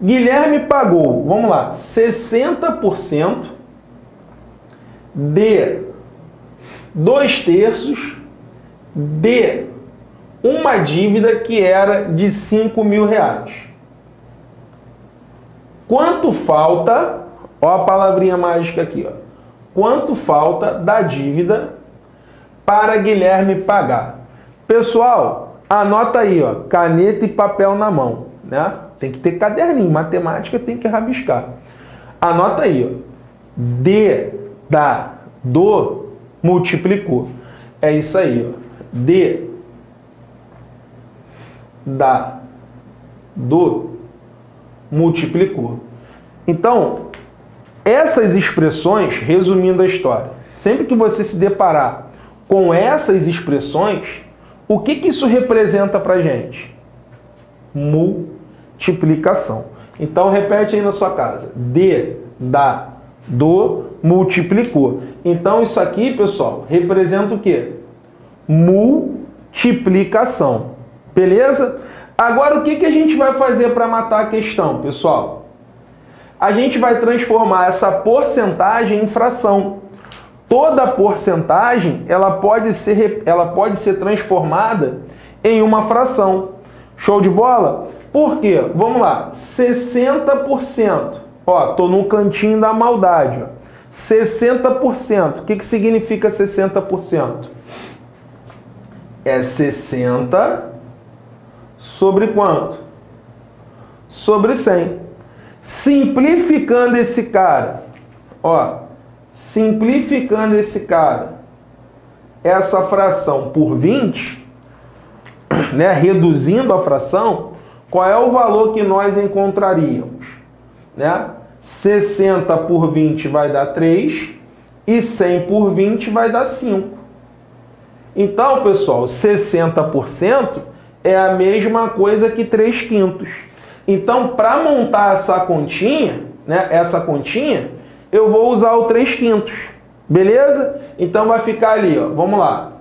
Guilherme pagou, vamos lá, 60% de 2/3 de uma dívida que era de 5 mil reais. Quanto falta, ó a palavrinha mágica aqui, ó. Quanto falta da dívida para Guilherme pagar? Pessoal, anota aí, ó, caneta e papel na mão, né? Tem que ter caderninho, matemática tem que rabiscar. Anota aí, ó. D, da, do, multiplicou. É isso aí, ó. D, da, do, multiplicou. Então, essas expressões, resumindo a história, sempre que você se deparar com essas expressões, o que que isso representa pra gente? Multiplicação. Então, repete aí na sua casa. D, da, do, multiplicou. Então, isso aqui, pessoal, representa o quê? Multiplicação. Beleza? Agora, o que que a gente vai fazer para matar a questão, pessoal? A gente vai transformar essa porcentagem em fração. Toda porcentagem, ela pode ser transformada em uma fração. Show de bola? Por quê? Vamos lá. 60%. Ó, tô no cantinho da maldade, ó. 60%. O que que significa 60%? É 60 sobre quanto? Sobre 100. Simplificando esse cara, ó, simplificando esse cara, essa fração por 20, né, reduzindo a fração, qual é o valor que nós encontraríamos, né? 60 por 20 vai dar 3 e 100 por 20 vai dar 5. Então, pessoal, 60% é a mesma coisa que 3/5. Então, para montar essa continha, né, eu vou usar o 3/5. Beleza? Então, vai ficar ali, ó, vamos lá.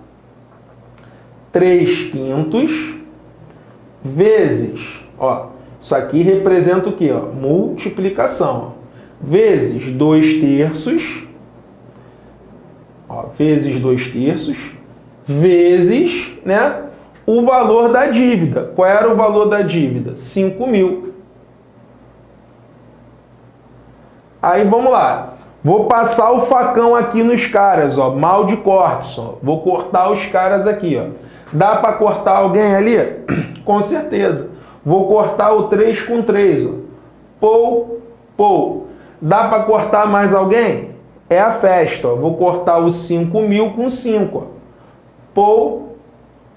3/5 vezes, ó, isso aqui representa o quê? Ó, multiplicação. Ó, vezes 2/3, ó, vezes 2/3, vezes, né, o valor da dívida. Qual era o valor da dívida? 5 mil. Aí vamos lá. Vou passar o facão aqui nos caras, ó. Mal de cortes, ó. Vou cortar os caras aqui, ó. Dá para cortar alguém ali? Com certeza. Vou cortar o 3 com 3, ó. Pou, pou. Dá para cortar mais alguém? É a festa, ó. Vou cortar o 5 mil com 5, ó. Pou,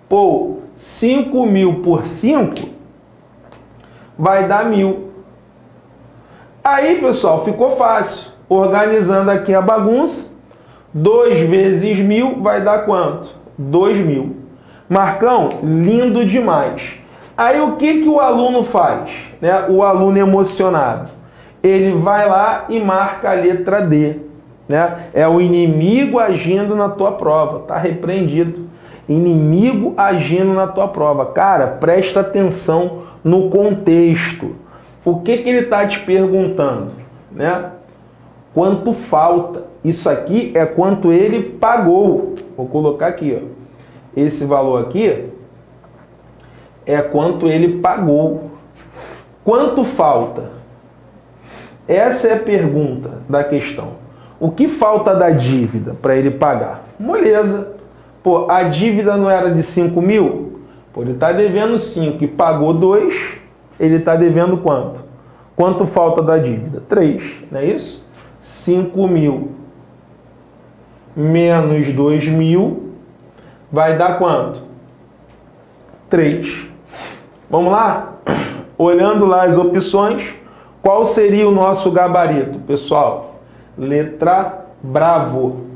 pou. 5 mil por 5 vai dar 1000. Aí, pessoal, ficou fácil. Organizando aqui a bagunça, 2 vezes 1000 vai dar quanto? 2000. Marcão, lindo demais. Aí, o que que o aluno faz, né? O aluno emocionado, ele vai lá e marca a letra D, né? É o inimigo agindo na tua prova. Tá repreendido. Inimigo agindo na tua prova. Cara, presta atenção no contexto. O que que ele está te perguntando, né? Quanto falta? Isso aqui é quanto ele pagou. Vou colocar aqui, ó. Esse valor aqui é quanto ele pagou. Quanto falta? Essa é a pergunta da questão. O que falta da dívida para ele pagar? Moleza. Pô, a dívida não era de 5 mil? Pô, ele está devendo 5 e pagou 2, ele está devendo quanto? Quanto falta da dívida? 3, não é isso? 5 mil menos 2 mil vai dar quanto? 3. Vamos lá? Olhando lá as opções, qual seria o nosso gabarito, pessoal? Letra bravo.